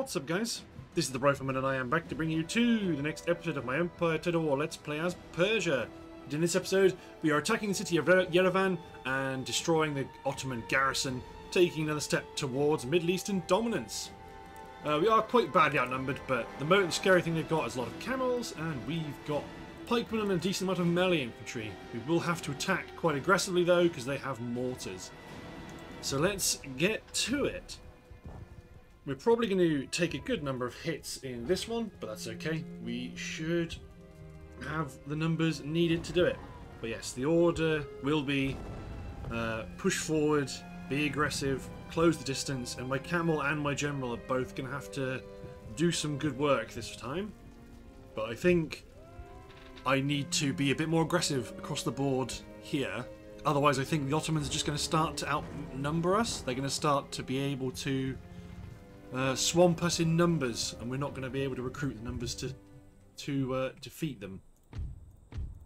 What's up, guys? This is the Rifleman, and I am back to bring you to the next episode of my Empire Total War. Let's play as Persia. And in this episode, we are attacking the city of Yerevan and destroying the Ottoman garrison, taking another step towards Middle Eastern dominance. We are quite badly outnumbered, but the most scary thing they've got is a lot of camels, and we've got pikemen and a decent amount of melee infantry. We will have to attack quite aggressively, though, because they have mortars. So let's get to it. We're probably going to take a good number of hits in this one, but that's okay. We should have the numbers needed to do it. But yes, the order will be push forward, be aggressive, close the distance, and my camel and my general are both going to have to do some good work this time. But I think I need to be a bit more aggressive across the board here. Otherwise, I think the Ottomans are just going to start to outnumber us. They're going to start to be able to swamp us in numbers, and we're not going to be able to recruit the numbers to defeat them.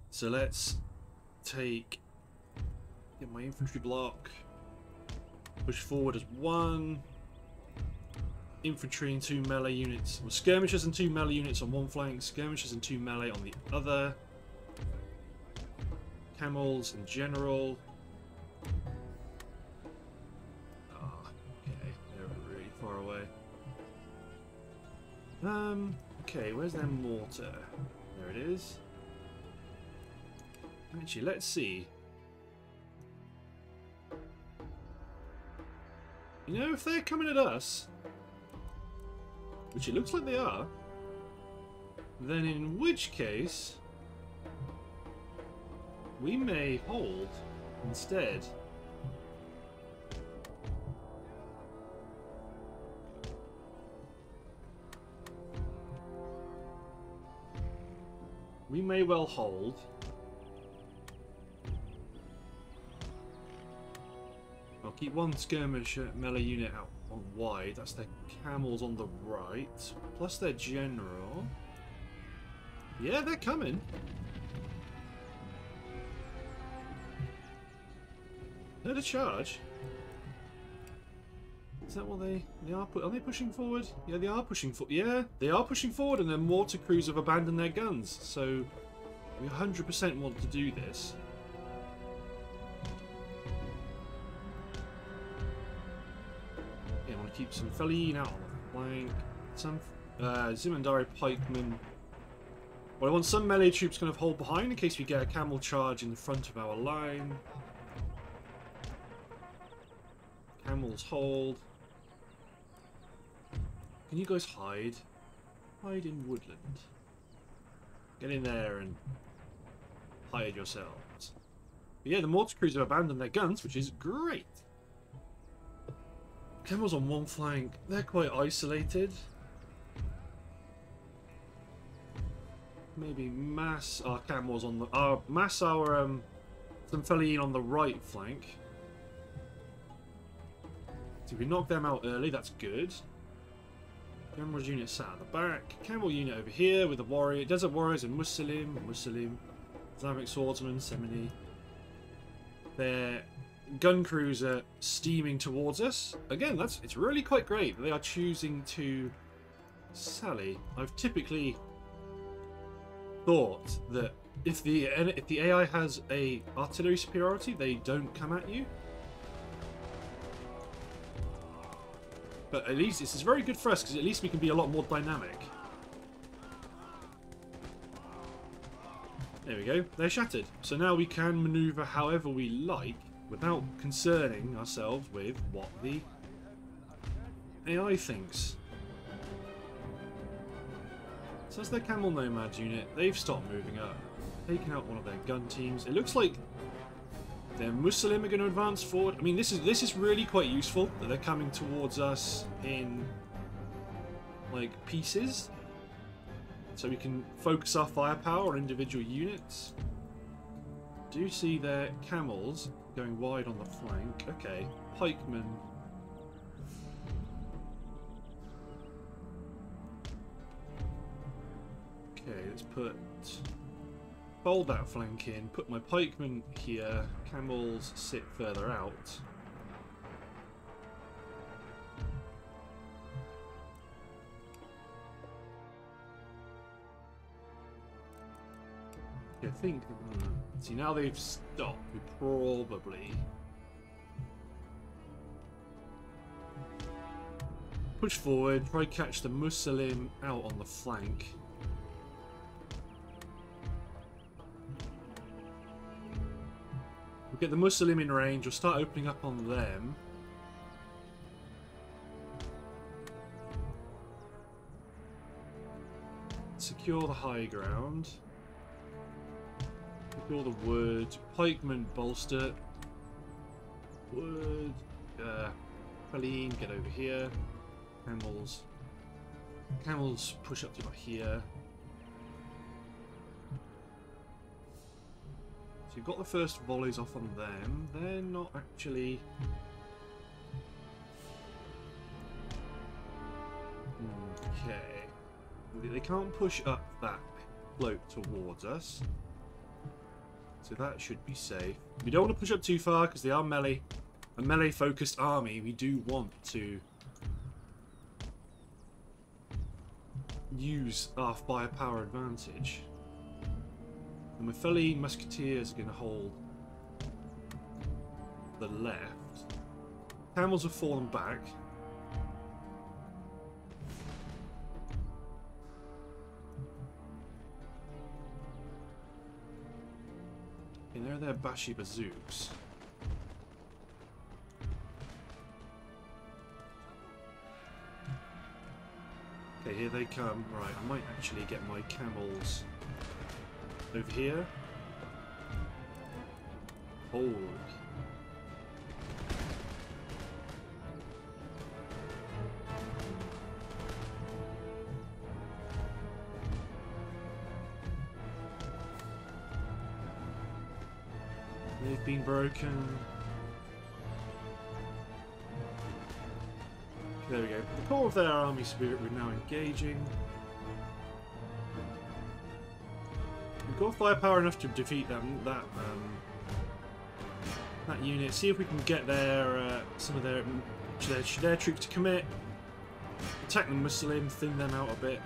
So let's get my infantry block, push forward as one infantry and two melee units, or skirmishers and two melee units on one flank, skirmishers and two melee on the other, camels and general. Okay, where's their mortar? There it is. Actually, let's see. You know, if they're coming at us, which it looks like they are, then in which case we may hold instead. We may well hold. I'll keep one skirmisher melee unit out on wide. That's their camels on the right, plus their general. Yeah, they're coming. They're to charge. Is that what they are? Are they pushing forward? Yeah, they are pushing forward. Yeah, they are pushing forward, and their mortar crews have abandoned their guns. So we 100% want to do this. Yeah, I want to keep some feline out on the flank. Some Zemindari pikemen. Well, I want some melee troops kind of hold behind in case we get a camel charge in the front of our line. Camels hold. Can you guys hide? Hide in woodland. Get in there and hide yourselves. But yeah, the mortar crews have abandoned their guns, which is great. Camels on one flank. They're quite isolated. Maybe mass our camels on the... mass our some feline on the right flank. So if we knock them out early, that's good. Camel's unit sat at the back. Camel unit over here with the warrior, desert warriors and Muslim, Islamic swordsmen, Semini. Their gun crews are steaming towards us. Again, it's really quite great. They are choosing to sally. I've typically thought that if the AI has a artillery superiority, they don't come at you. But at least this is very good for us, because at least we can be a lot more dynamic. There we go. They're shattered. So now we can maneuver however we like without concerning ourselves with what the AI thinks. So that's their Camel Nomads unit. They've stopped moving up. Taken out one of their gun teams. It looks like their Muslim are going to advance forward. I mean, this is really quite useful that they're coming towards us in like pieces, so we can focus our firepower on individual units. Do you see their camels going wide on the flank? Okay, pikemen. Okay, let's put. Fold that flank in, put my pikemen here, camels sit further out. I think. See, now they've stopped. We probably push forward, try catch the Muslim out on the flank. We'll get the Muslim in range, we'll start opening up on them. Secure the high ground. Secure the wood. Pikemen bolster. Wood. Feline, get over here. Camels. Camels push up to about here. So you've got the first volleys off on them. They're not actually... Okay. They can't push up that slope towards us. So that should be safe. We don't want to push up too far because they are melee. A melee-focused army. We do want to use our firepower advantage. The Mefeli Musketeers are going to hold the left. Camels have fallen back. And there are their Bashi-Bazouks. Okay, here they come. Right, I might actually get my camels over here. Oh. They've been broken. There we go. The core of their army spirit we're now engaging. We've got firepower enough to defeat that unit. See if we can get their some of their troops to commit. Attack the Muslim, thin them out a bit,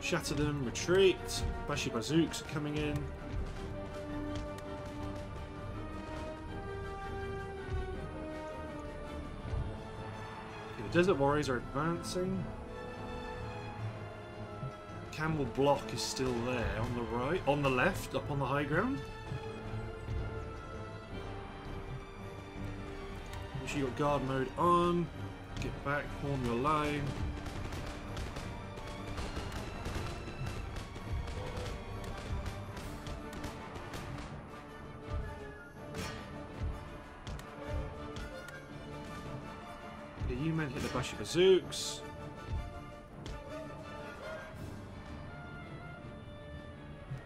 shatter them, retreat. Bashi-Bazouks are coming in. Okay, the Desert Warriors are advancing. Camel block is still there on the right, on the left, up on the high ground. Make sure your guard mode on. Get back, form your line. Okay, you men hit the Bashi-Bazouks.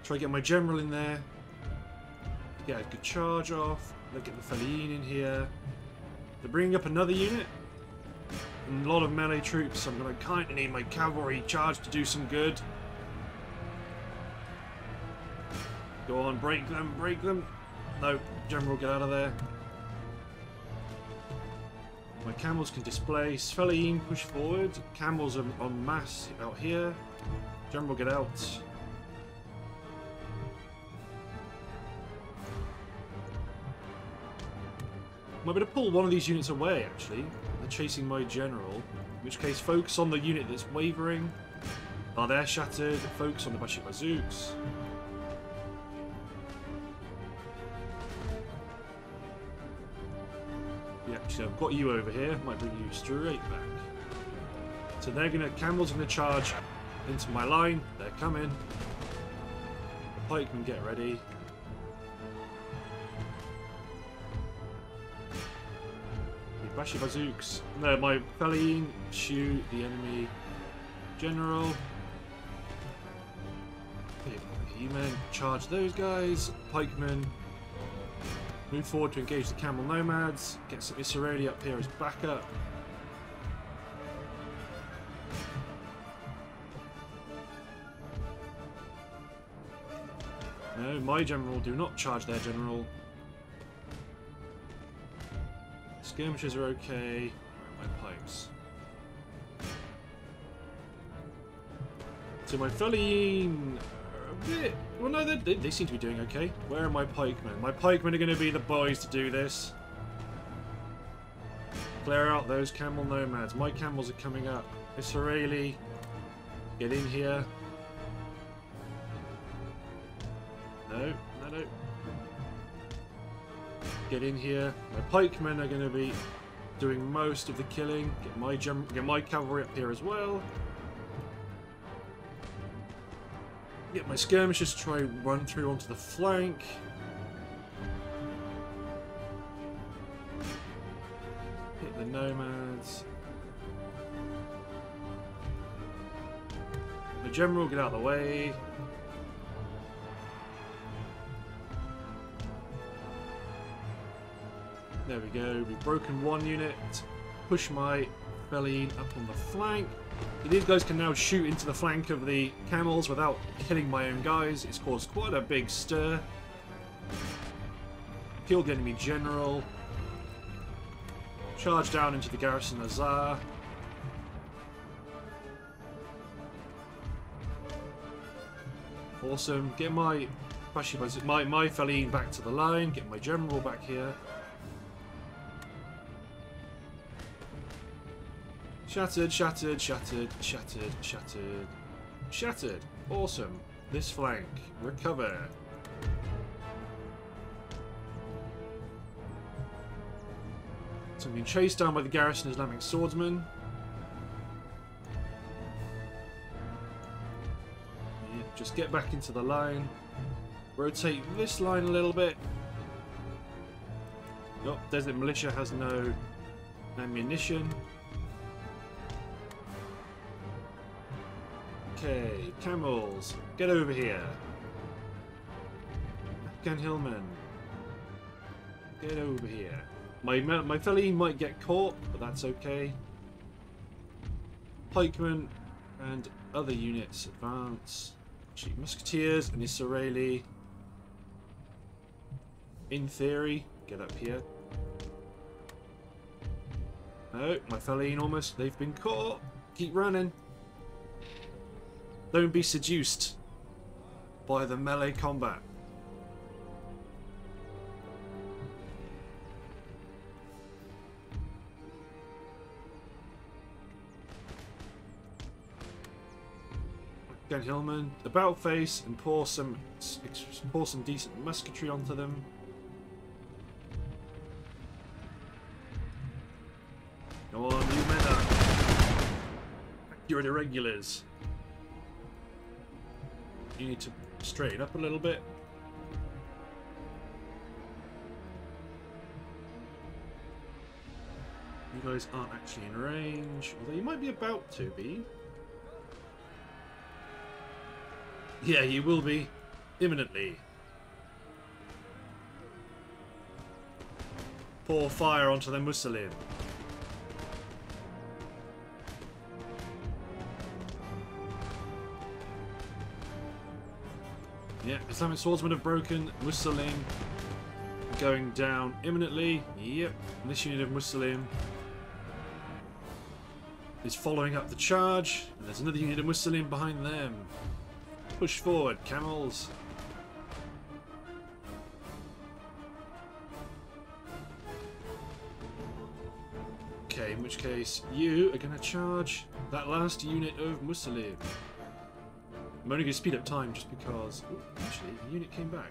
Try to get my general in there. Get a good charge off. They get the Feline in here. They're bringing up another unit. And a lot of melee troops. So I'm going to kind of need my cavalry charge to do some good. Go on, break them, break them. No, general, get out of there. My camels can displace. Feline, push forward. Camels are en masse out here. General, get out. I'm going to pull one of these units away, actually. They're chasing my general. In which case, focus on the unit that's wavering. Are they shattered? Focus on the Bashi-Bazouks. Yeah, actually, I've got you over here. Might bring you straight back. So they're going to... Campbell's going to charge into my line. They're coming. The pikemen get ready. Bashi-Bazouks. No, my Feline, shoot the enemy general. You men charge those guys. Pikemen move forward to engage the camel nomads. Get some Israeli up here as backup. No, my general, do not charge their general. Skirmishes are okay. Where are my pipes? So my felline... Well, no, they seem to be doing okay. Where are my pikemen? My pikemen are going to be the boys to do this. Clear out those camel nomads. My camels are coming up. Israeli, get in here. No. Get in here. My pikemen are going to be doing most of the killing. Get my cavalry up here as well. Get my skirmishers to try and run through onto the flank. Hit the nomads. The general, get out of the way. There we go. We've broken one unit. Push my feline up on the flank. These guys can now shoot into the flank of the camels without killing my own guys. It's caused quite a big stir. Kill the enemy general. Charge down into the garrison Azar. Awesome. Get my feline back to the line. Get my general back here. Shattered, shattered, shattered, shattered, shattered, shattered. Awesome. This flank. Recover. So I'm being chased down by the garrison Islamic swordsman. Yeah, just get back into the line. Rotate this line a little bit. Oh, Desert Militia has no ammunition. Okay, camels, get over here. Afghan Hillman, get over here. My feline might get caught, but that's okay. Pikemen and other units advance. Cheap musketeers and Israeli. In theory, get up here. No, my feline almost, they've been caught. Keep running. Don't be seduced by the melee combat. Again, Hillman, about face and pour some decent musketry onto them. Come on, you men up. You're the irregulars. You need to straighten up a little bit. You guys aren't actually in range, although you might be about to be. Yeah, you will be imminently. Pour fire onto the Muslim. Yeah, Islamic swordsmen have broken. Muslim going down imminently. Yep, and this unit of Muslim is following up the charge. And there's another unit of Muslim behind them. Push forward, camels. Okay, in which case you are going to charge that last unit of Muslim. I'm only going to speed up time just because... Ooh, actually, the unit came back.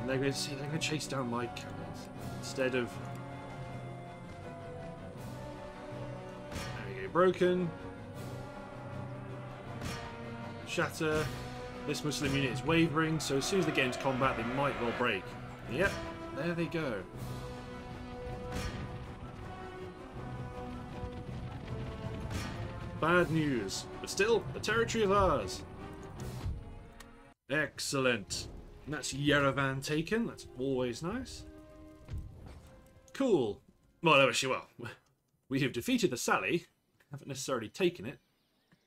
And they're going to chase down my camels instead of... There we go, broken. Shatter. This Muslim unit is wavering, so as soon as they get into combat, they might well break. Yep, there they go. Bad news, but still, the territory is ours. Excellent. And that's Yerevan taken. That's always nice. Cool. Well, actually, well, we have defeated the Sally. Haven't necessarily taken it,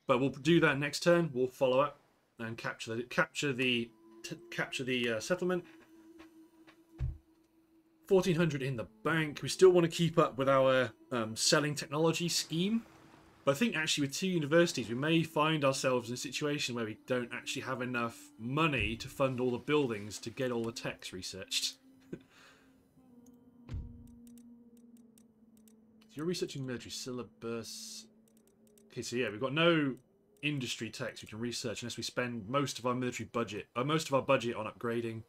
but we'll do that next turn. We'll follow up and capture the settlement. 1,400 in the bank. We still want to keep up with our selling technology scheme. But I think actually with two universities we may find ourselves in a situation where we don't actually have enough money to fund all the buildings to get all the texts researched. So you're researching military syllabus. Okay, so yeah, we've got no industry text we can research unless we spend most of our military budget, or most of our budget, on upgrading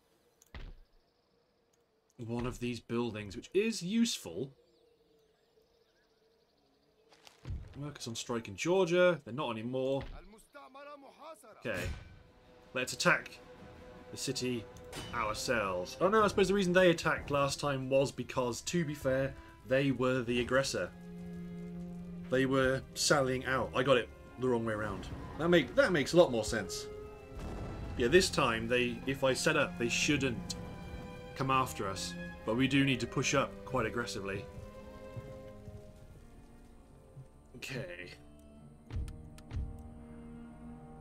one of these buildings, which is useful. Workers on strike in Georgia. They're not anymore. Okay. Let's attack the city ourselves. Oh no, I suppose the reason they attacked last time was because, to be fair, they were the aggressor. They were sallying out. I got it the wrong way around. That makes a lot more sense. Yeah, this time if I set up, they shouldn't come after us, but we do need to push up quite aggressively. Okay.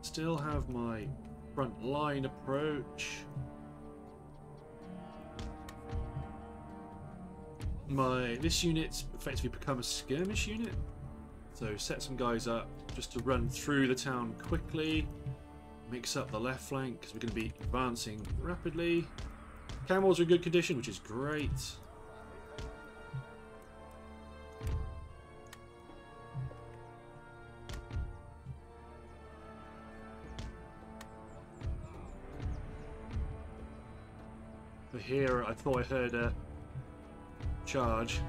Still have my front line approach. This unit's effectively become a skirmish unit, so set some guys up just to run through the town quickly, mix up the left flank because we're going to be advancing rapidly. Camels are in good condition, which is great. But here I thought I heard a charge.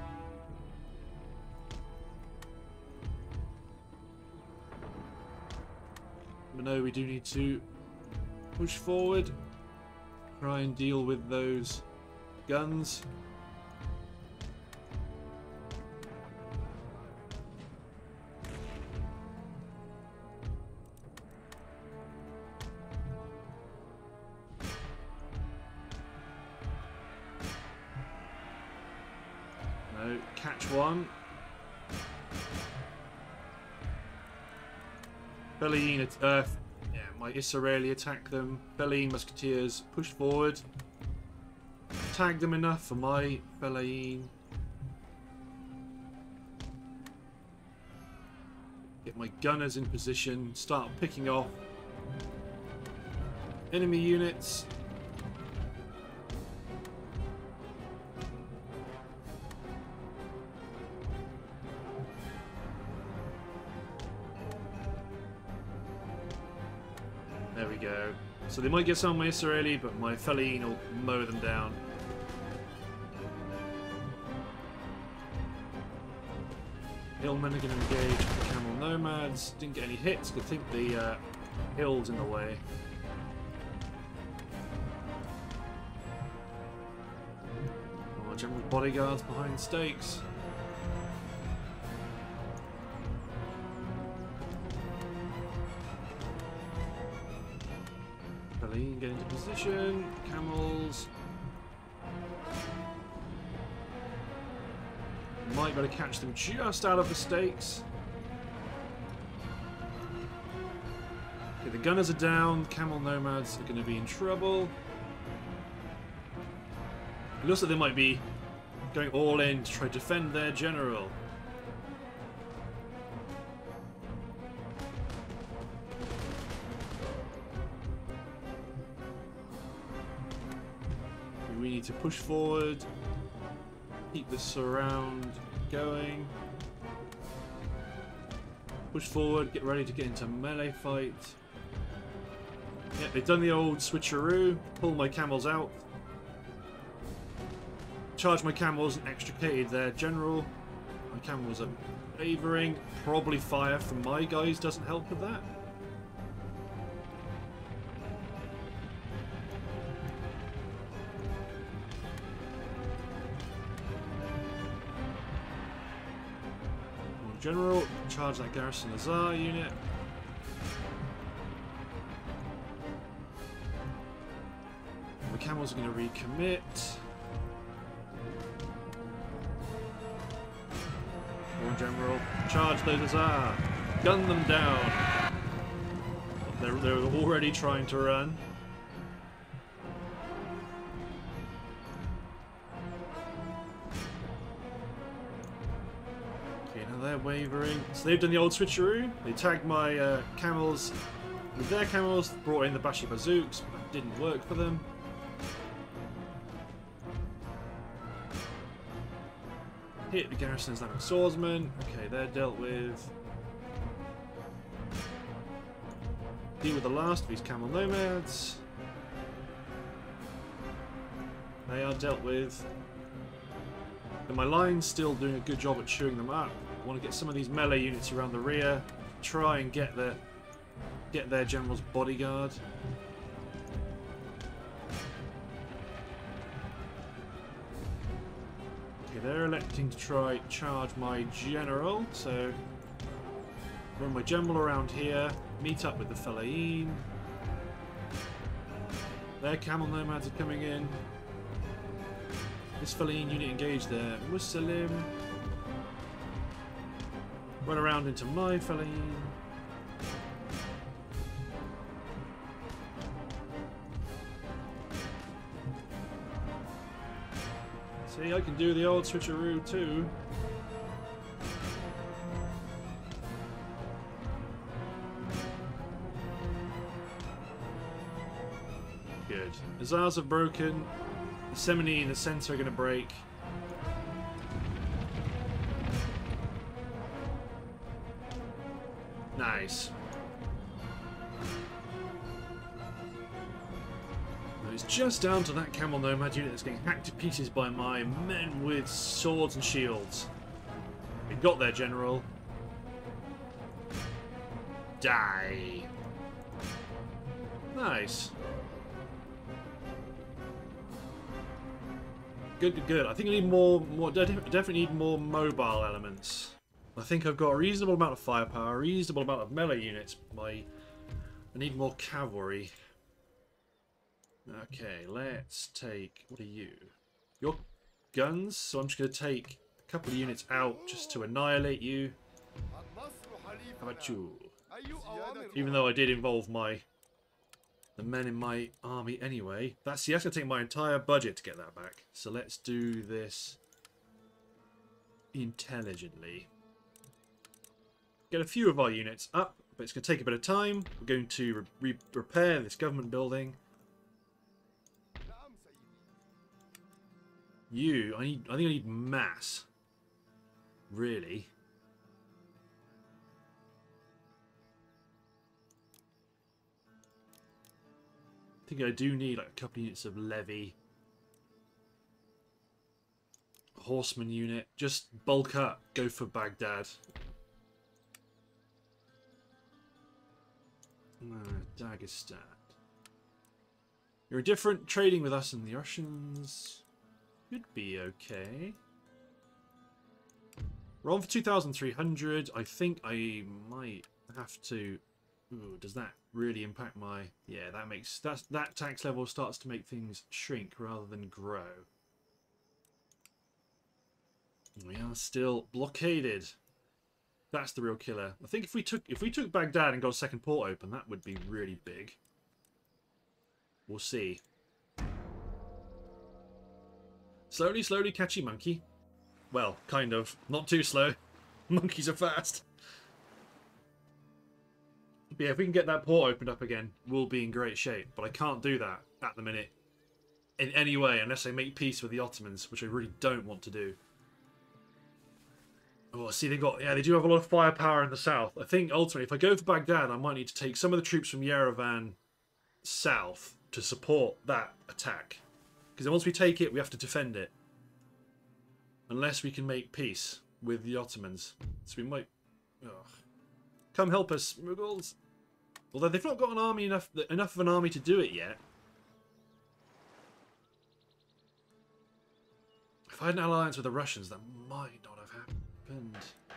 But no, we do need to push forward, try and deal with those guns. No, catch one. Feline, my Israeli attack them. Feline musketeers push forward. Tag them enough for my Feline. Get my gunners in position. Start picking off enemy units. So they might get some of my Israeli, but my Feline will mow them down. Hillmen are going to engage with the camel nomads. Didn't get any hits. I think the hill's in the way. Oh, general bodyguards behind stakes. Get into position. Camels. Might be able to catch them just out of the stakes. Okay, the gunners are down. Camel nomads are going to be in trouble. It looks like they might be going all in to try to defend their general. To push forward, keep the surround going, push forward, get ready to get into melee fight. Yeah, they've done the old switcheroo, pull my camels out, charge my camels and extricated their general. My camels are wavering, probably fire from my guys doesn't help with that. General, charge that garrison Lazar unit. The camels are going to recommit. More general, charge those Lazar. Gun them down. They're already trying to run. they're wavering. So they've done the old switcheroo. They tagged my camels with their camels, brought in the Bashi-Bazouks, but that didn't work for them. Hit the garrison Islamic swordsman. Okay, they're dealt with. Deal with the last of these camel nomads. They are dealt with. But my line's still doing a good job at chewing them up. I want to get some of these melee units around the rear. Try and get their general's bodyguard. They're electing to try charge my general, so run my general around here, meet up with the Fellahin. Their camel nomads are coming in. This Fellahin unit engaged their Muslim. Run around into my Fellahin. See, I can do the old switcheroo too. Good. The Zars have broken. The Semini in the centre are going to break. Nice. It's just down to that camel nomad unit that's getting hacked to pieces by my men with swords and shields. We got their general. Die. Nice. Good, good, good. I think I need more. Definitely need more mobile elements. I think I've got a reasonable amount of firepower, a reasonable amount of melee units. I need more cavalry. Okay, let's take... What are you? Your guns, so I'm just going to take a couple of units out just to annihilate you. How about you? Even though I did involve the men in my army anyway. That's going to take my entire budget to get that back. So let's do this intelligently. Get a few of our units up, but it's going to take a bit of time. We're going to repair this government building. You, I think I need mass. Really? I think I do need like a couple units of levy. A horseman unit. Just bulk up. Go for Baghdad. Dagestan. You're indifferent, trading with us and the Russians. Should be okay. We're on for 2,300. I think I might have to... Ooh, does that really impact my... Yeah, that tax level starts to make things shrink rather than grow. We are still blockaded. That's the real killer. I think if we took Baghdad and got a second port open, that would be really big. We'll see. Slowly, slowly, catchy monkey. Well, kind of. Not too slow. Monkeys are fast. But yeah, if we can get that port opened up again, we'll be in great shape. But I can't do that at the minute in any way unless I make peace with the Ottomans, which I really don't want to do. Oh, see, they do have a lot of firepower in the south. I think ultimately, if I go for Baghdad, I might need to take some of the troops from Yerevan south to support that attack. Because once we take it, we have to defend it. Unless we can make peace with the Ottomans. So we might... Oh. Come help us, Mughals. Although they've not got an army enough of an army to do it yet. If I had an alliance with the Russians, that might not have happened.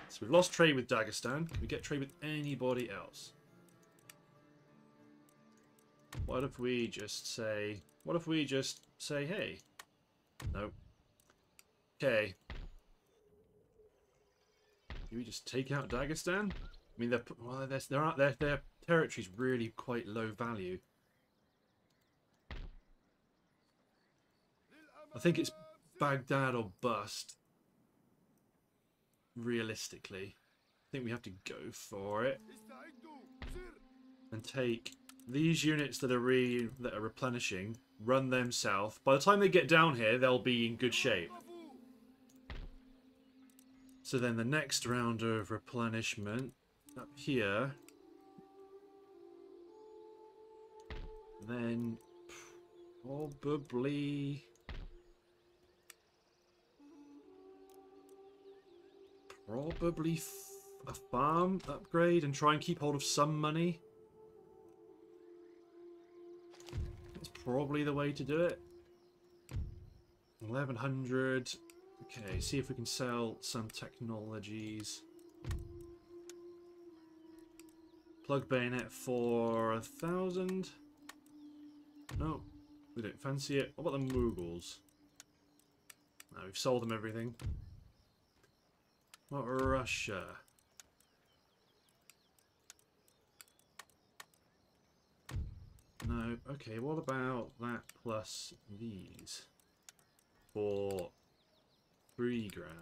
So we've lost trade with Dagestan. Can we get trade with anybody else? What if we just say, hey. Nope. Okay. Can we just take out Dagestan? I mean, their territory's really quite low value. I think it's Baghdad or bust. realistically, I think we have to go for it and take these units that are replenishing, run them south. By the time they get down here, they'll be in good shape. So then the next round of replenishment up here. Then probably a farm upgrade and try and keep hold of some money. That's probably the way to do it. 1100. Okay, see if we can sell some technologies. Plug bayonet for 1,000. No, we don't fancy it. What about the Mughals? No, we've sold them everything. What about Russia? No, okay, what about that plus these? For 3 grand.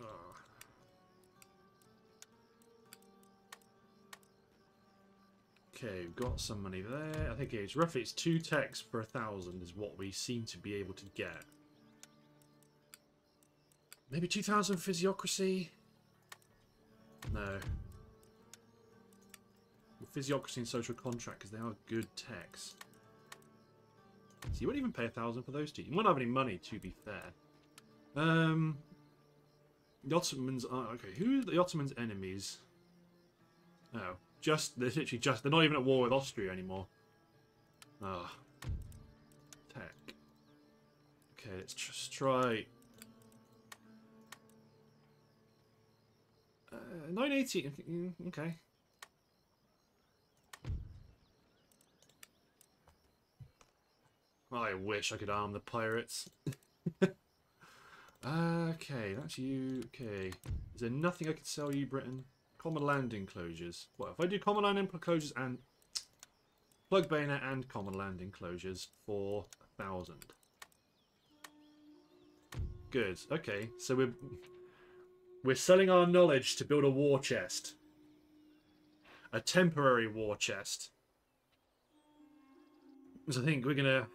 Oh. Okay, we've got some money there. I think it's roughly it's 2 techs for 1,000 is what we seem to be able to get. Maybe 2,000 physiocracy? No. Well, physiocracy and social contract, because they are good techs. So you wouldn't even pay 1,000 for those two. You wouldn't have any money, to be fair. The Ottomans are... Okay, who are the Ottomans' enemies? Oh, just... They're literally just... They're not even at war with Austria anymore. Ah. Oh. Tech. Okay, let's just try... 980, okay. I wish I could arm the pirates. Okay, that's you. Okay. Is there nothing I could sell you, Britain? Common land enclosures. Well, if I do common land enclosures and... Plug bayonet and common land enclosures for 1,000. Good. Okay, so we're... We're selling our knowledge to build a war chest. A temporary war chest. So I think we're going to...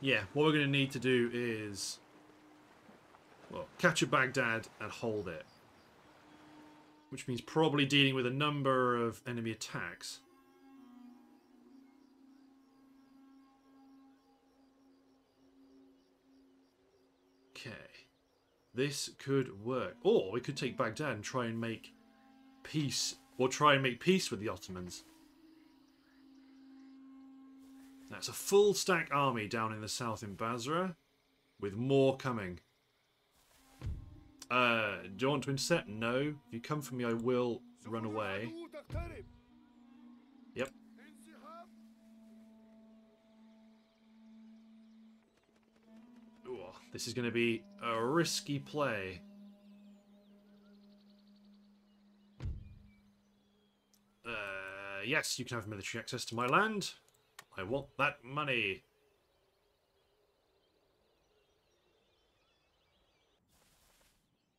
Yeah, what we're going to need to do is... Well, capture Baghdad and hold it. Which means probably dealing with a number of enemy attacks. Okay. This could work. Or we could take Baghdad and try and make peace. Or try and make peace with the Ottomans. That's a full stack army down in the south in Basra. With more coming. Do you want to intercept? No. If you come for me, I will run away. Yep. This is going to be a risky play. Yes, you can have military access to my land. I want that money.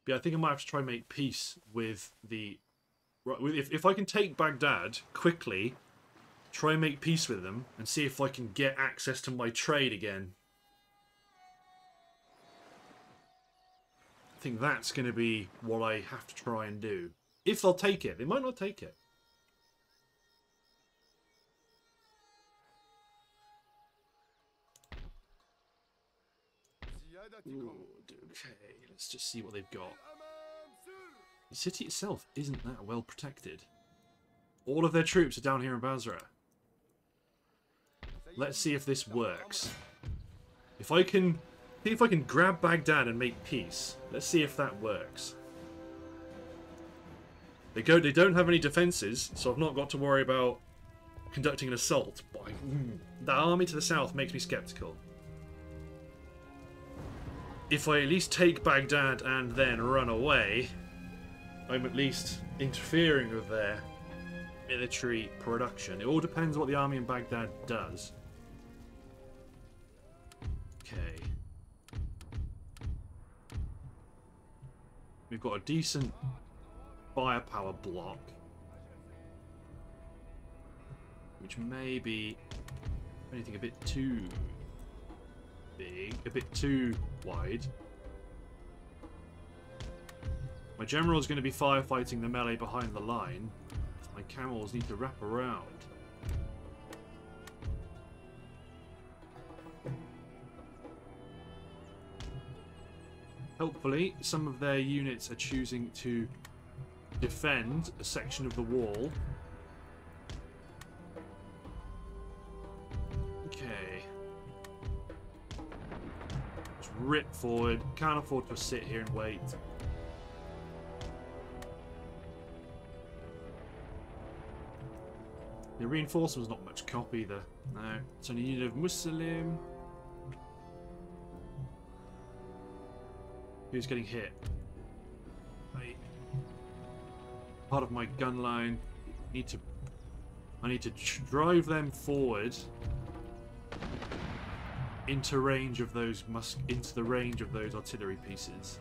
Yeah, I think I might have to try and make peace with the... If I can take Baghdad quickly, try and make peace with them and see if I can get access to my trade again. I think that's going to be what I have to try and do. If they'll take it. They might not take it. Ooh, okay, let's just see what they've got. The city itself isn't that well protected. All of their troops are down here in Basra. Let's see if this works. If I can grab Baghdad and make peace. Let's see if that works. They don't have any defences, so I've not got to worry about conducting an assault. But the army to the south makes me sceptical. If I at least take Baghdad and then run away, I'm at least interfering with their military production. It all depends what the army in Baghdad does. Okay. We've got a decent firepower block, which may be anything a bit too big, a bit too wide. My general is going to be firefighting the melee behind the line. My camels need to wrap around. Hopefully, some of their units are choosing to defend a section of the wall. Okay. Just rip forward. Can't afford to sit here and wait. The reinforcement's not much cop either. No. It's only a unit of Muslim. Who's getting hit? Right. Part of my gun line. I need to drive them forward into range of those into the range of those artillery pieces.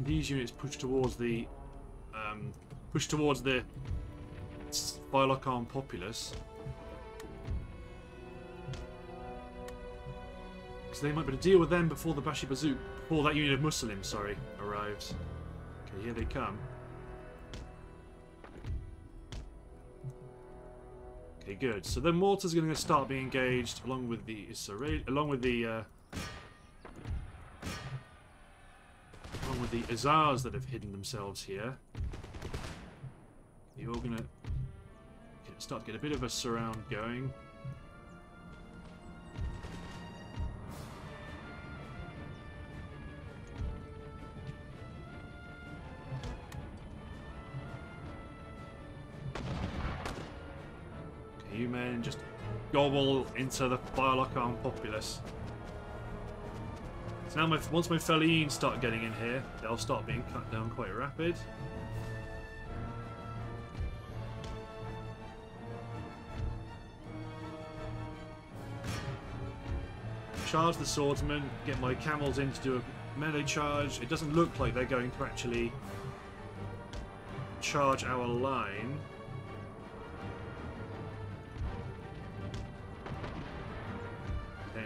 These units push towards the Bylock armed populace, because they might be able to deal with them before the Bashi-Bazouk, or that unit of Muslims, sorry, arrives. Okay, here they come. Okay, good. So then Malta's going to start being engaged along with the Azars that have hidden themselves here. You're going to start to get a bit of a surround going. Okay, you men just gobble into the Barlock armed populace. So now, once my Felines start getting in here, they'll start being cut down quite rapid. Charge the swordsman, get my camels in to do a melee charge. It doesn't look like they're going to actually charge our line.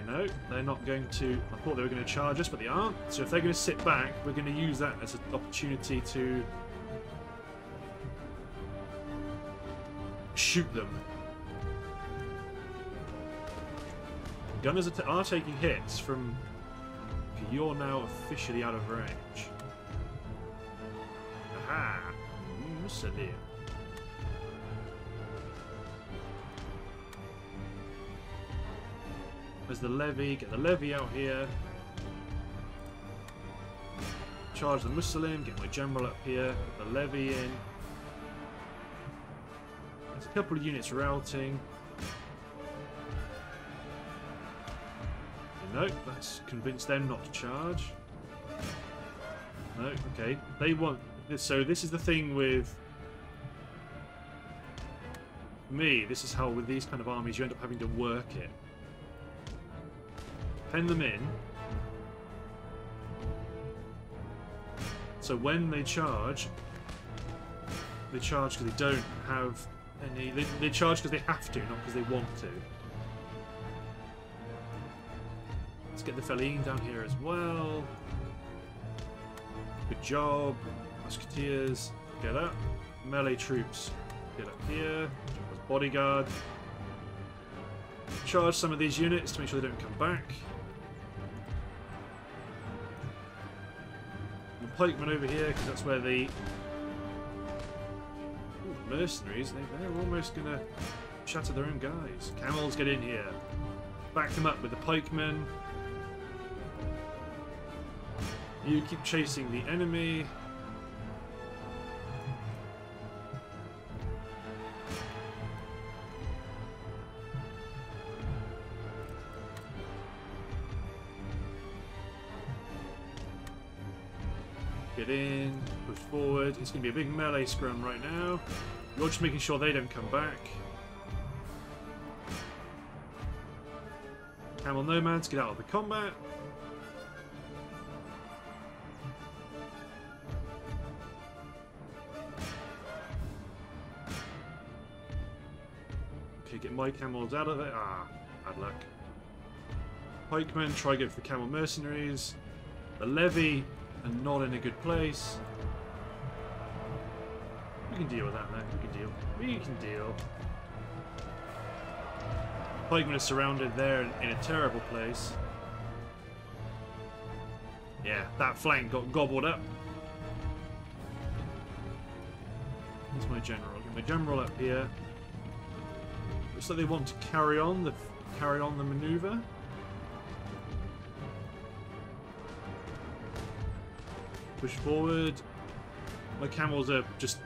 No, they're not going to. I thought they were going to charge us, but they aren't. So if they're going to sit back, we're going to use that as an opportunity to shoot them. Gunners are taking hits from... Okay, you're now officially out of range. Aha! Mussolini. There's the levy, get the levy out here. Charge the Muslim, get my general up here, get the levy in. There's a couple of units routing. No, that's convinced them not to charge. No, okay. They want this, so this is the thing with me, this is how with these kind of armies you end up having to work it. Pen them in, so when they charge because they don't have any, they charge because they have to, not because they want to. Let's get the Feline down here as well. Good job. Musketeers, get up. Melee troops, get up here. Bodyguard. Charge some of these units to make sure they don't come back. Pikemen over here, because that's where the mercenaries, they're almost going to shatter their own guys. Camels, get in here. Back them up with the pikemen. You keep chasing the enemy. Get in, push forward. It's going to be a big melee scrum right now. You're just making sure they don't come back. Camel nomads, get out of the combat. Okay, get my camels out of it. Ah, bad luck. Pikemen, try go for the camel mercenaries. The levy are not in a good place. We can deal with that then. We can deal. Pikemen are surrounded there in a terrible place. Yeah, that flank got gobbled up. Where's my general? Get my general up here. Looks like they want to carry on the manoeuvre. Push forward. My camels are just...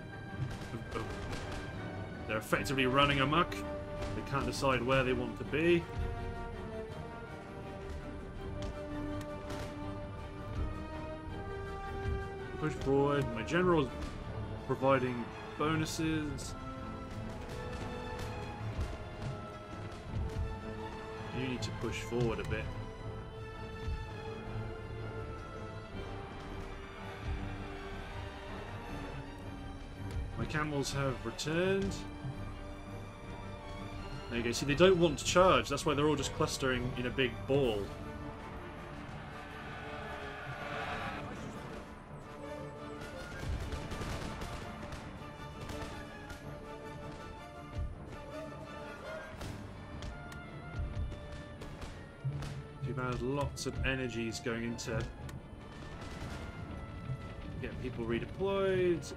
they're effectively running amok. They can't decide where they want to be. Push forward. My general's providing bonuses. You need to push forward a bit. My camels have returned. There you go. See, they don't want to charge. That's why they're all just clustering in a big ball. Too bad. Lots of energies going into getting people redeployed.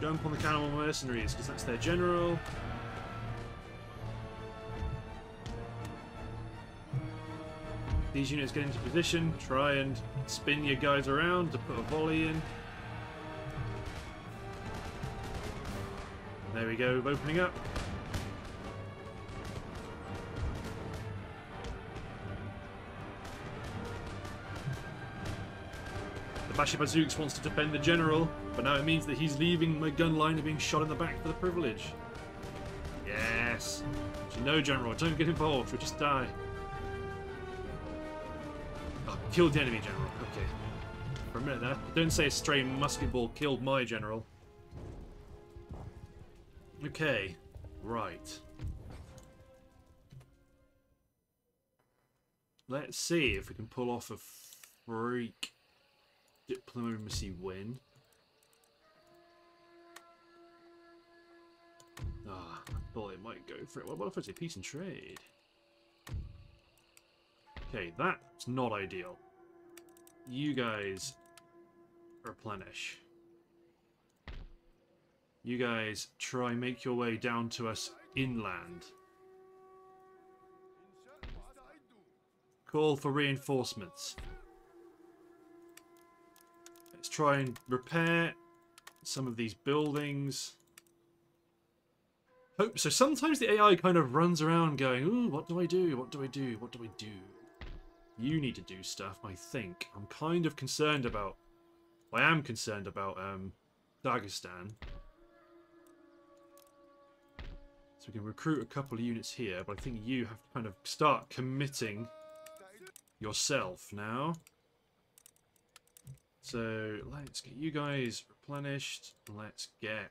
Jump on the camel mercenaries, because that's their general. These units get into position, try and spin your guys around to put a volley in. There we go, opening up. The Bashi-Bazouks wants to defend the general. But now it means that he's leaving my gun line and being shot in the back for the privilege. Yes! So no, General, don't get involved, we'll just die. Oh, killed the enemy, General. Okay. For a minute there. Don't say a stray musket ball killed my General. Okay. Right. Let's see if we can pull off a freak diplomacy win. Ah, I thought it might go for it. What if I say peace and trade? Okay, that's not ideal. You guys replenish. You guys try make your way down to us inland. Call for reinforcements. Let's try and repair some of these buildings. So sometimes the AI kind of runs around going, ooh, what do I do? What do I do? What do I do? You need to do stuff, I think. I'm kind of concerned about... I am concerned about Dagestan. So we can recruit a couple of units here, but I think you have to kind of start committing yourself now. So let's get you guys replenished. Let's get...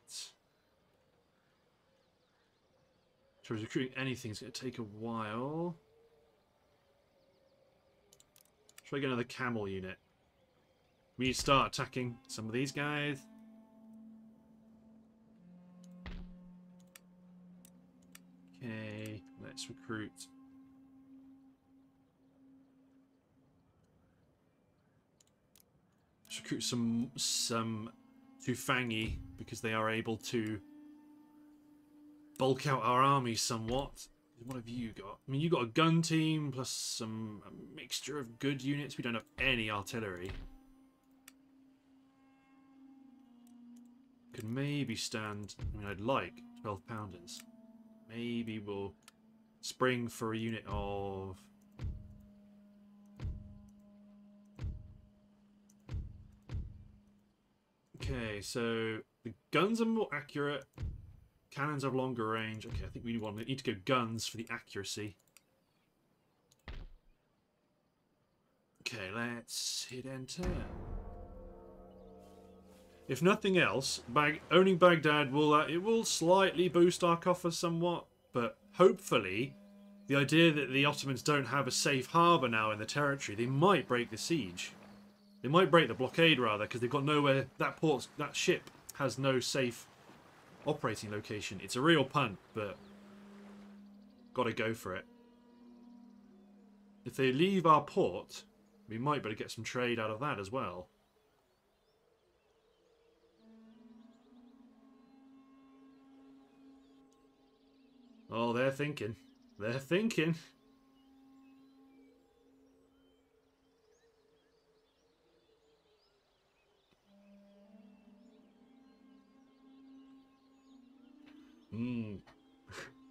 So recruiting anything is going to take a while. Should I get another camel unit? We need to start attacking some of these guys. Okay, let's recruit. Let's recruit some Tufangi because they are able to bulk out our army somewhat. What have you got? I mean, you got a gun team plus some a mixture of good units. We don't have any artillery. Could maybe stand. I mean, I'd like 12 pounders. Maybe we'll spring for a unit of Okay, so the guns are more accurate. Cannons have longer range. Okay, I think we need to go guns for the accuracy. Okay, let's hit enter. If nothing else, owning Baghdad will it will slightly boost our coffers somewhat, but hopefully the idea that the Ottomans don't have a safe harbour now in the territory, they might break the siege. They might break the blockade rather, because they've got nowhere. That ship has no safe operating location. It's a real punt, but gotta go for it. If they leave our port, we might better get some trade out of that as well. Oh, they're thinking. They're thinking.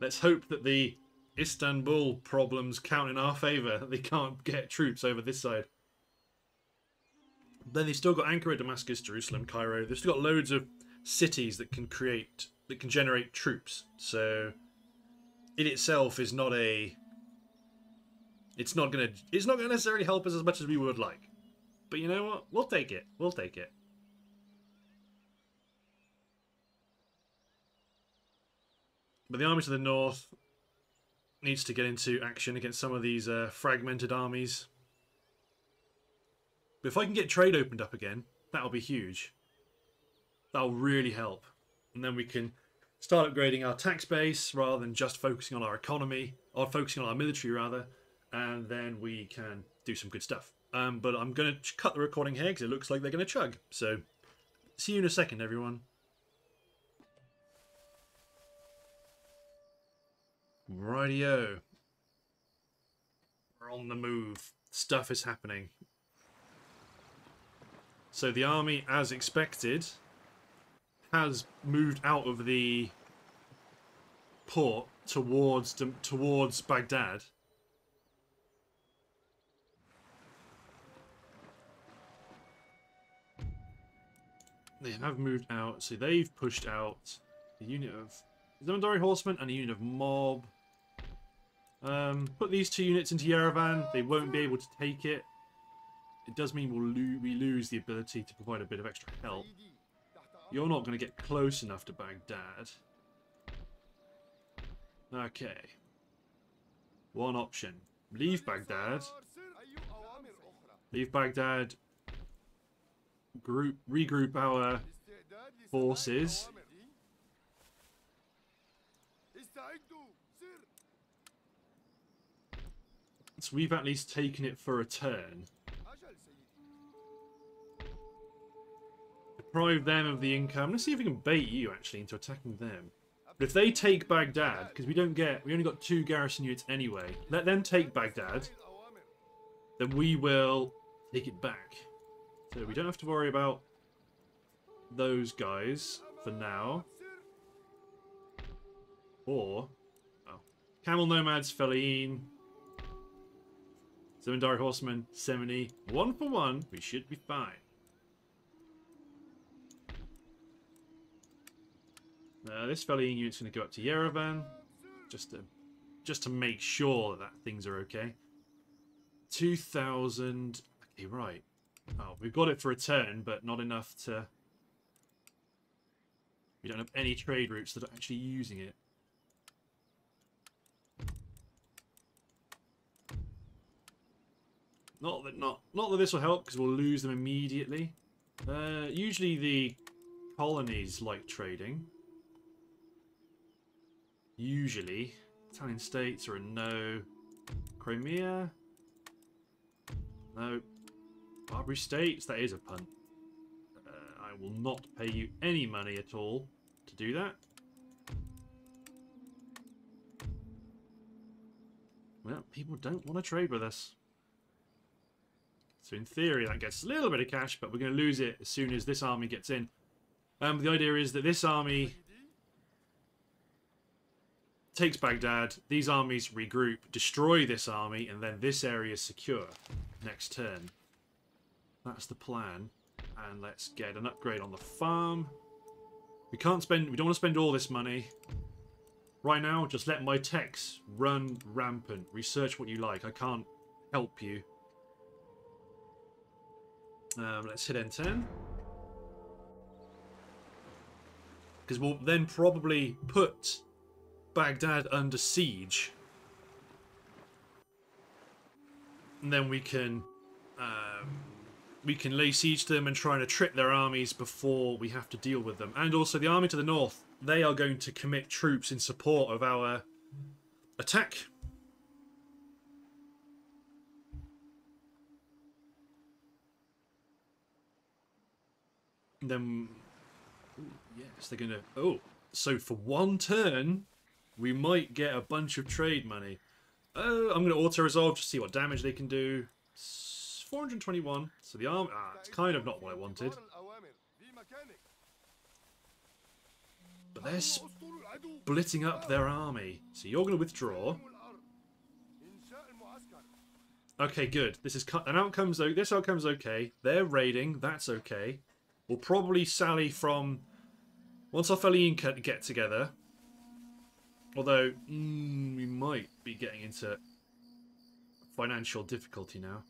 Let's hope that the Istanbul problems count in our favour. They can't get troops over this side. Then they've still got Ankara, Damascus, Jerusalem, Cairo. They've still got loads of cities that can create, that can generate troops. So it itself is not a, it's not going to necessarily help us as much as we would like. But you know what? We'll take it. We'll take it. But the army to the north needs to get into action against some of these fragmented armies. But if I can get trade opened up again, that'll be huge. That'll really help. And then we can start upgrading our tax base rather than just focusing on our economy, or focusing on our military rather, and then we can do some good stuff. But I'm going to cut the recording here because it looks like they're going to chug. So, see you in a second, everyone. Rightio. We're on the move. Stuff is happening. So the army, as expected, has moved out of the port towards Baghdad. They have moved out, so they've pushed out a unit of Zemindari horsemen and a unit of mob. Put these two units into Yerevan. They won't be able to take it. It does mean we lose the ability to provide a bit of extra help. You're not going to get close enough to Baghdad. Okay. One option. Leave Baghdad. Leave Baghdad. Regroup our forces. So we've at least taken it for a turn. Deprive them of the income. Let's see if we can bait you actually into attacking them. But if they take Baghdad, because we only got 2 garrison units anyway. Let them take Baghdad. Then we will take it back. So we don't have to worry about those guys for now. Or Camel Nomads, Feline, Zemindari Horsemen, Semini. 1 for 1, we should be fine. This Feline unit's going to go up to Yerevan, just to make sure that things are okay. 2,000. Okay, right. Oh, we've got it for a turn, but not enough to. We don't have any trade routes that are actually using it. Not that this will help, because we'll lose them immediately. Usually the colonies like trading. Usually. Italian states are a no. Crimea. No. Barbary states, that is a punt. I will not pay you any money at all to do that. Well, people don't want to trade with us. So in theory, that gets a little bit of cash, but we're going to lose it as soon as this army gets in. The idea is that this army takes Baghdad, these armies regroup, destroy this army, and then this area is secure next turn. That's the plan. And let's get an upgrade on the farm. We don't want to spend all this money. Right now, just let my techs run rampant. Research what you like. I can't help you. Let's hit N10. Because we'll then probably put Baghdad under siege. And then we can lay siege to them and try and trip their armies before we have to deal with them. And also the army to the north, they are going to commit troops in support of our attack. And then, yes, they're going to... Oh, so for one turn, we might get a bunch of trade money. I'm going to auto-resolve to see what damage they can do. 421. So the arm... Ah, it's kind of not what I wanted. But they're splitting up their army. So you're going to withdraw. Okay, good. This is an outcome's... This outcome's okay. They're raiding. That's okay. We'll probably sally from... Once our Feline get together... Although, we might be getting into financial difficulty now.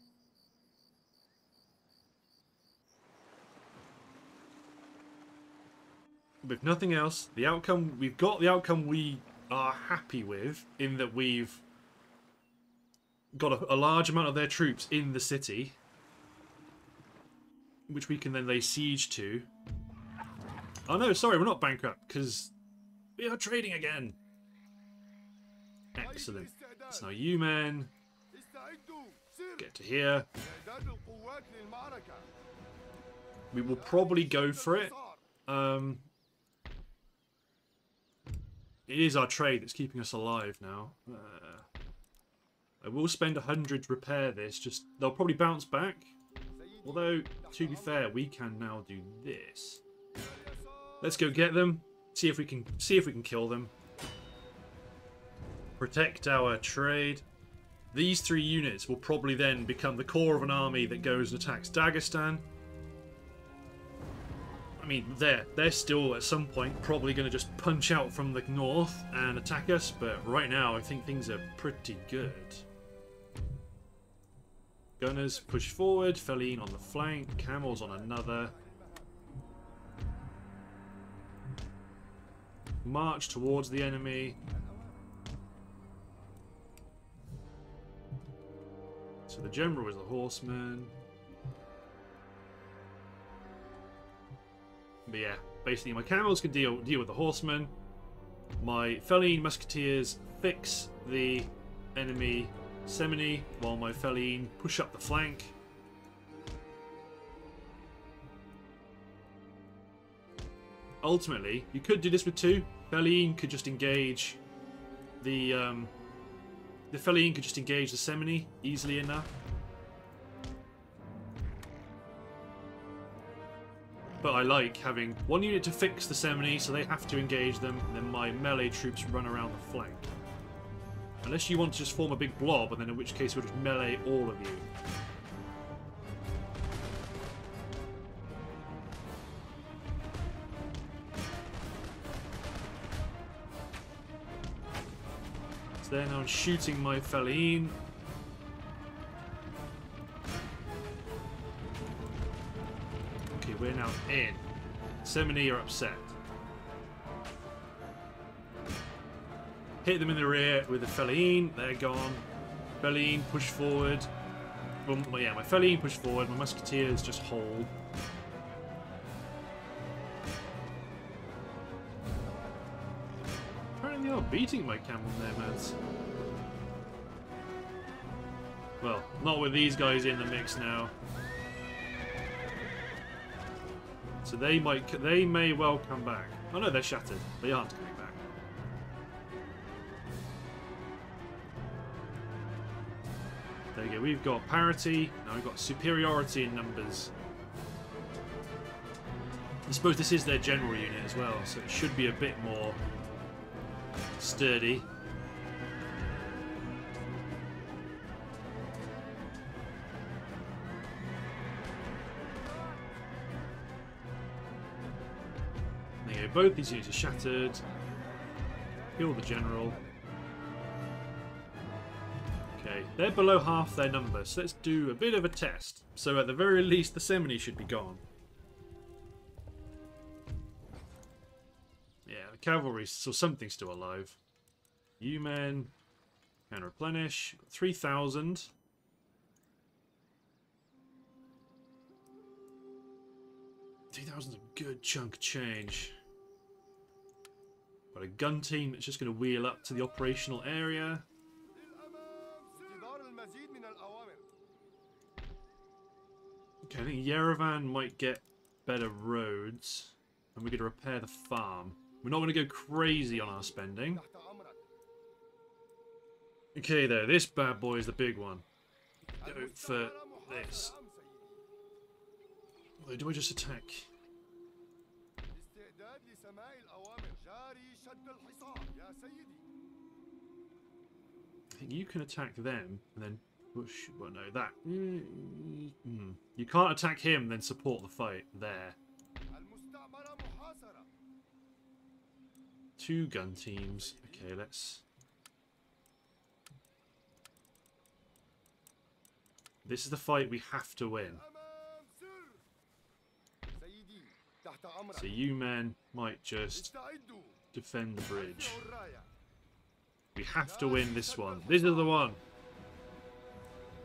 But if nothing else, the outcome... We've got the outcome we are happy with, in that we've got a large amount of their troops in the city, which we can then lay siege to. Oh no, sorry, we're not bankrupt, because we are trading again. Excellent. So now you men get to here. We will probably go for it. It is our trade that's keeping us alive now. I will spend 100 to repair this. Just they'll probably bounce back. Although, to be fair, we can now do this. Let's go get them. See if we can kill them. Protect our trade. These three units will probably then become the core of an army that goes and attacks Dagestan. I mean, they're still at some point probably going to just punch out from the north and attack us, but right now I think things are pretty good. Gunners push forward, Feline on the flank, camels on another. March towards the enemy. So the general is a horseman. But yeah, basically my camels can deal with the horsemen. My Feline musketeers fix the enemy semini, while my Feline push up the flank. Ultimately, you could do this with two. Feline could just engage the Feline could just engage the semini easily enough. But I like having one unit to fix the semini, so they have to engage them, and then my melee troops run around the flank. Unless you want to just form a big blob, and then in which case we'll just melee all of you. They're now shooting my Feline. Okay, we're now in. Semini are upset. Hit them in the rear with the Feline. They're gone. Feline push forward. Well, yeah, my Feline push forward. My musketeers just hold. Beating my camel there, Mads. Well, not with these guys in the mix now. So they may well come back. Oh no, they're shattered. They aren't coming back. There we go. We've got parity. Now we've got superiority in numbers. I suppose this is their general unit as well, so it should be a bit more sturdy. You know, both these units are shattered. Kill the general. Okay, they're below half their number, so let's do a bit of a test. So at the very least, the Semini should be gone. Yeah, the cavalry, so something's still alive. You men can replenish. 3,000. $2,000's a good chunk of change. Got a gun team that's just going to wheel up to the operational area. Okay, I think Yerevan might get better roads. And we're going to repair the farm. We're not going to go crazy on our spending. Okay, though, this bad boy is the big one. Go for this. Although, do I just attack? I think you can attack them and then push. Well, no, that. You can't attack him, then support the fight there. Two gun teams. Okay, let's. This is the fight we have to win. So you men might just defend the bridge. We have to win this one. This is the one.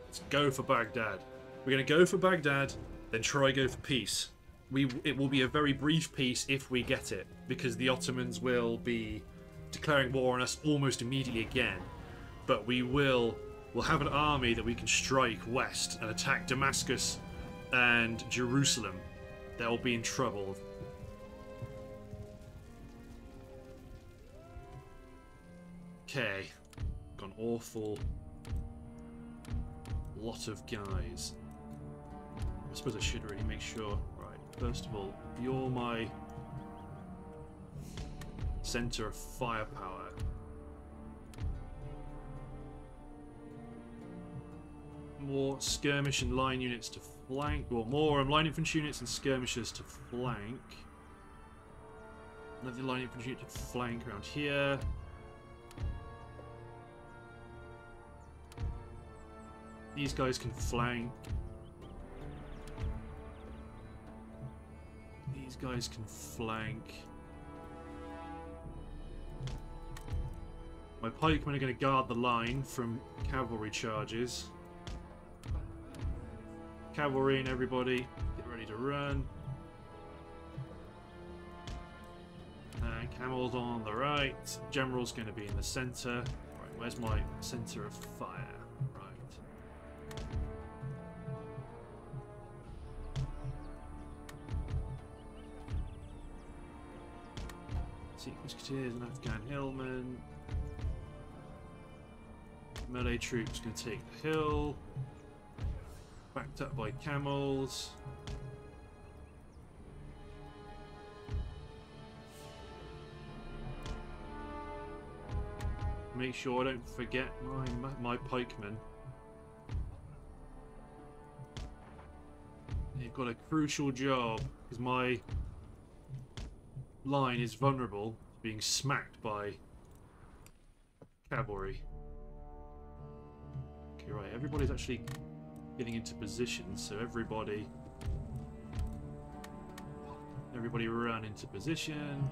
Let's go for Baghdad. We're going to go for Baghdad, then try go for peace. It will be a very brief peace if we get it, because the Ottomans will be declaring war on us almost immediately again. But we will have an army that we can strike west and attack Damascus and Jerusalem. They'll be in trouble. Okay. Got an awful lot of guys. I suppose I should really make sure. Right, first of all, you're my centre of firepower. More skirmish and line units to flank, or more line infantry units and skirmishers to flank. Another line infantry unit to flank around here. These guys can flank. These guys can flank. My pikemen are going to guard the line from cavalry charges. Cavalry and everybody, get ready to run. And camels on the right. General's going to be in the centre. Right, where's my centre of fire? Right. Sikh musketeers and Afghan hillmen. Melee troops going to take the hill. Backed up by camels. Make sure I don't forget my pikemen. They've got a crucial job because my line is vulnerable to being smacked by cavalry. Okay, right, everybody's actually getting into position, so everybody run into position.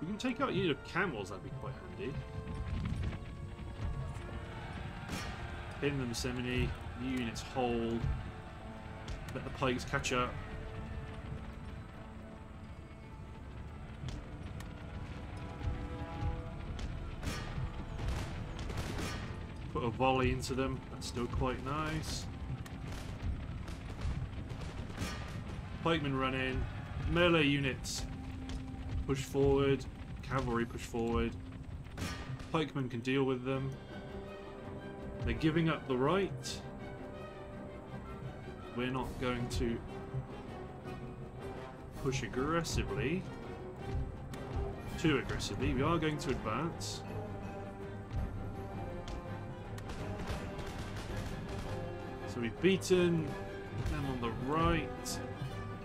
You can take out a unit of camels, that'd be quite handy. Pin them, Semini. Units hold. Let the pikes catch up. Put a volley into them. That's still quite nice. Pikemen run in. Melee units push forward. Cavalry push forward. Pikemen can deal with them. They're giving up the right. We're not going to push aggressively. Too aggressively. We are going to advance. So we've beaten them on the right.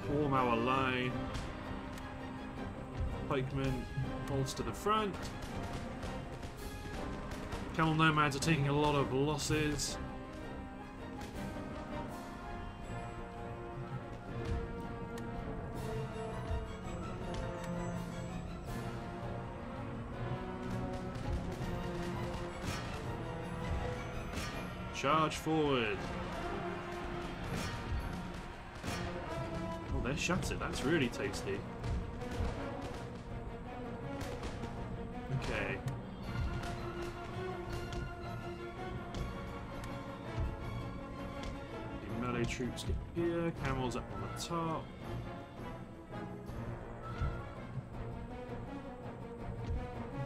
Form our line. Pikemen holds to the front. Camel nomads are taking a lot of losses. Charge forward. Oh, they're shattered. That's really tasty. Okay. The melee troops get here. Camels up on the top.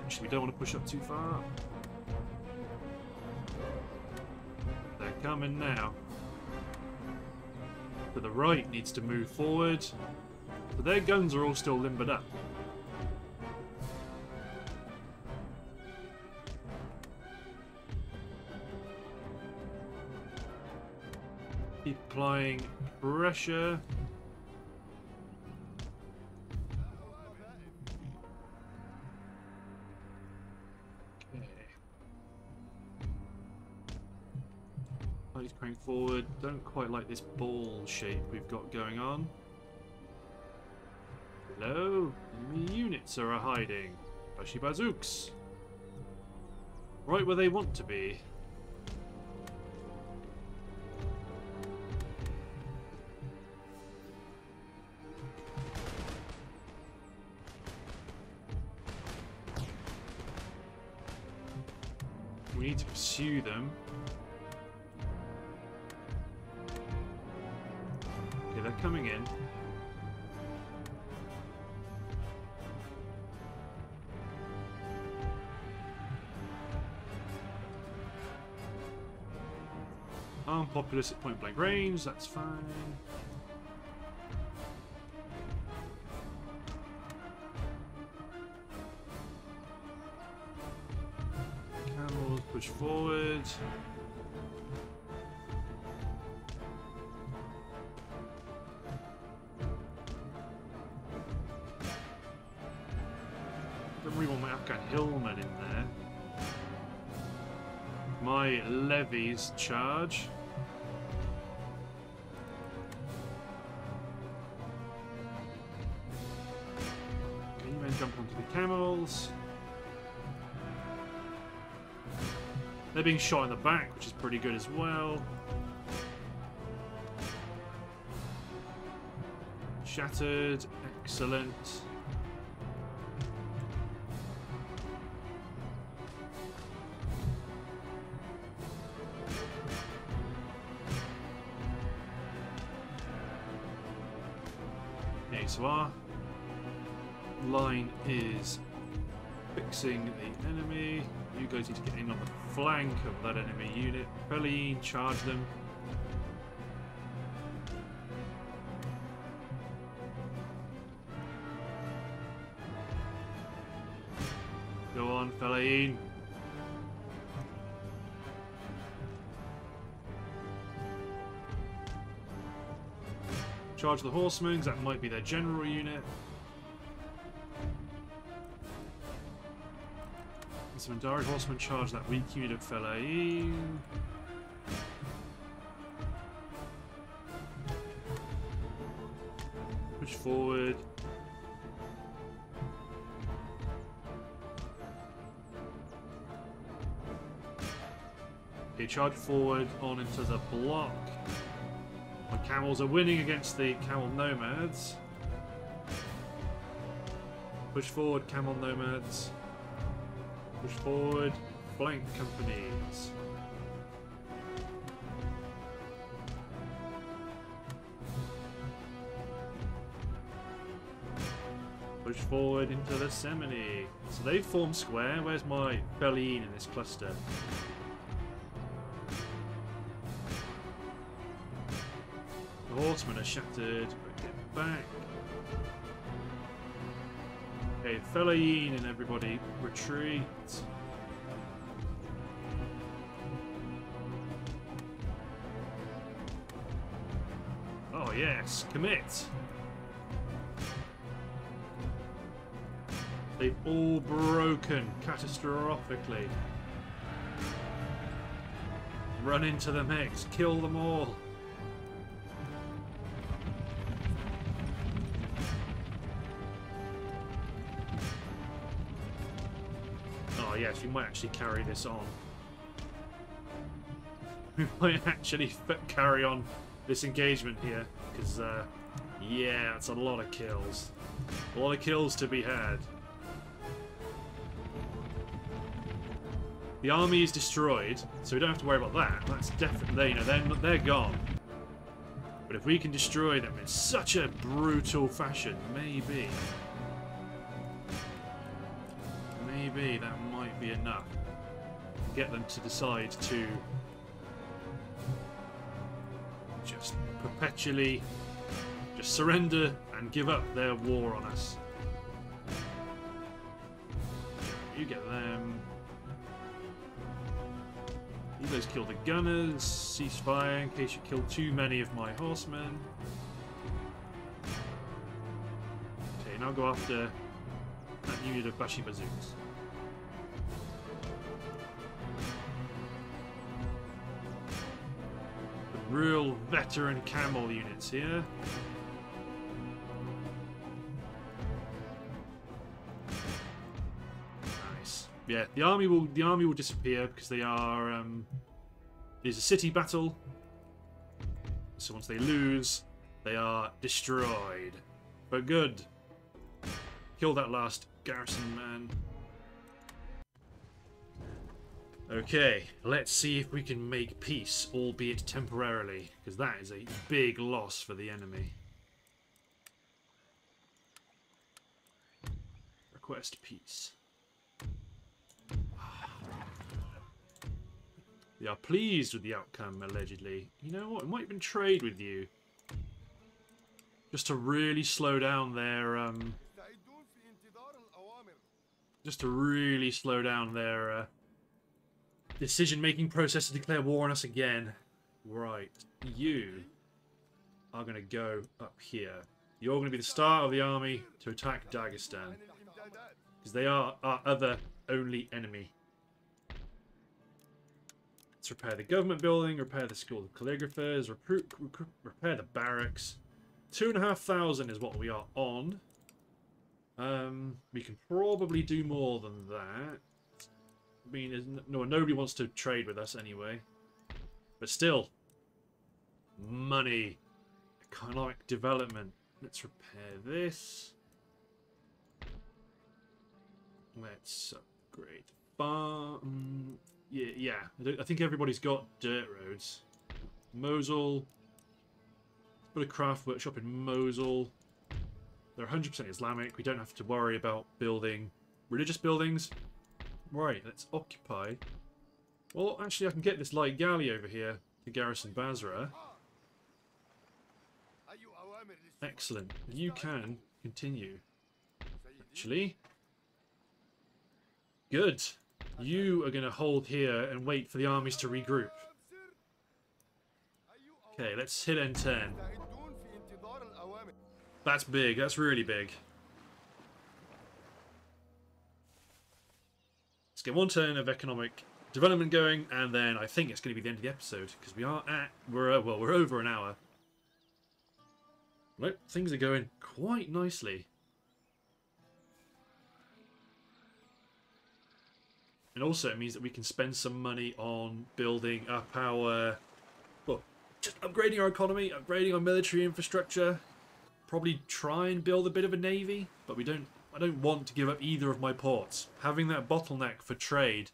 Actually, we don't want to push up too far. Coming now. But the right needs to move forward. But their guns are all still limbered up. Keep applying pressure. Forward, don't quite like this ball shape we've got going on. Hello, units are hiding. Bashi-Bazouks, right where they want to be. We need to pursue them. They're coming in. Armed populace at point blank range, that's fine. Camels push forward. Hillman in there. My levies charge. Okay, you men jump onto the camels. They're being shot in the back, which is pretty good as well. Shattered, excellent. So our line is fixing the enemy. You guys need to get in on the flank of that enemy unit. Belly, charge them. Go on, Fellain. Charge the horsemen, because that might be their general unit. And some Zemindari horsemen charge that weak unit of Fellain. Push forward. Okay, charge forward on into the block. The camels are winning against the camel nomads. Push forward, camel nomads. Push forward, flank companies. Push forward into the Semini. So they've formed square. Where's my Fellain in this cluster? Horsemen are shattered, but get back. Okay, Fellahin and everybody retreat. Oh yes, commit. They've all broken catastrophically. Run into the mix, kill them all. Oh yes, we might actually carry this on. We might actually carry on this engagement here, because yeah, it's a lot of kills. A lot of kills to be had. The army is destroyed, so we don't have to worry about that. That's definitely, you know, they're gone. But if we can destroy them in such a brutal fashion, maybe that might be enough to get them to decide to just perpetually just surrender and give up their war on us. You get them. You guys kill the gunners, ceasefire in case you kill too many of my horsemen. Okay, now go after that unit of Bashi-Bazouks. The real veteran camel units here. Yeah, the army will disappear because they are there's a city battle. So once they lose, they are destroyed. But good. Kill that last garrison man. Okay, let's see if we can make peace, albeit temporarily, because that is a big loss for the enemy. Request peace. They are pleased with the outcome, allegedly. You know what? It might even trade with you. Just to really slow down their... just to really slow down their decision-making process to declare war on us again. Right. You are going to go up here. You're going to be the star of the army to attack Dagestan. Because they are our other only enemy. Let's repair the government building, repair the school of calligraphers, repair the barracks. 2,500 is what we are on. We can probably do more than that. I mean, no, nobody wants to trade with us anyway. But still, money, economic development. Let's repair this. Let's upgrade the farm. Yeah, I think everybody's got dirt roads. Mosul. Let's put a craft workshop in Mosul. They're 100% Islamic. We don't have to worry about building religious buildings. Right, let's occupy. Well, actually, I can get this light galley over here to garrison Basra. Excellent. You can continue. Actually. Good. You are going to hold here and wait for the armies to regroup. Okay, let's hit N10. That's big. That's really big. Let's get one turn of economic development going, and then I think it's going to be the end of the episode because we are at we're over an hour. Nope, things are going quite nicely. And also it means that we can spend some money on building up our, well, just upgrading our economy, upgrading our military infrastructure. Probably try and build a bit of a navy, but I don't want to give up either of my ports. Having that bottleneck for trade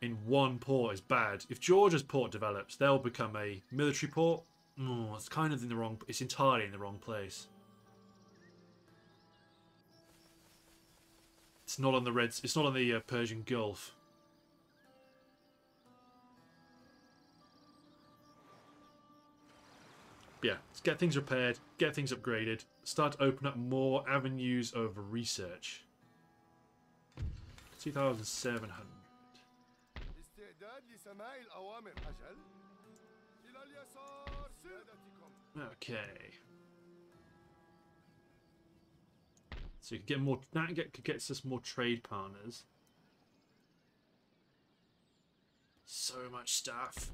in one port is bad. If Georgia's port develops, they'll become a military port. It's kind of in the wrong, it's entirely in the wrong place. It's not on the Reds. It's not on the Persian Gulf. But yeah, let's get things repaired, get things upgraded, start to open up more avenues of research. 2,700. Okay. So you can get more. That gets us more trade partners. So much stuff.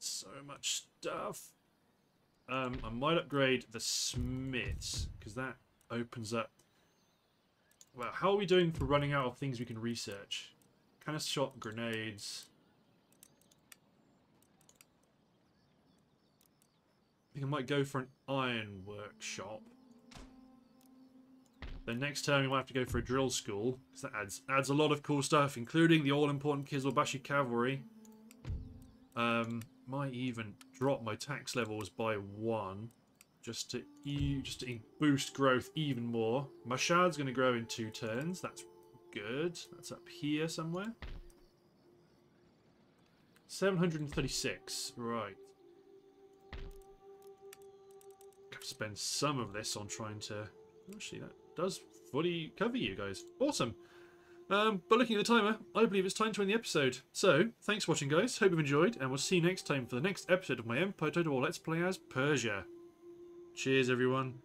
So much stuff. I might upgrade the smiths because that opens up. Well, how are we doing for running out of things we can research? Canister shot, grenades. I think I might go for an iron workshop. Then next turn we might have to go for a drill school, because that adds a lot of cool stuff, including the all-important Kizilbashi cavalry. Might even drop my tax levels by 1, just to boost growth even more. Mashhad's going to grow in 2 turns. That's good. That's up here somewhere. 736. Right. I have to spend some of this on trying to. Actually, that does fully cover you guys. Awesome. But looking at the timer, I believe it's time to end the episode. So, thanks for watching, guys. Hope you've enjoyed, and we'll see you next time for the next episode of my Empire Total War Let's Play as Persia. Cheers, everyone.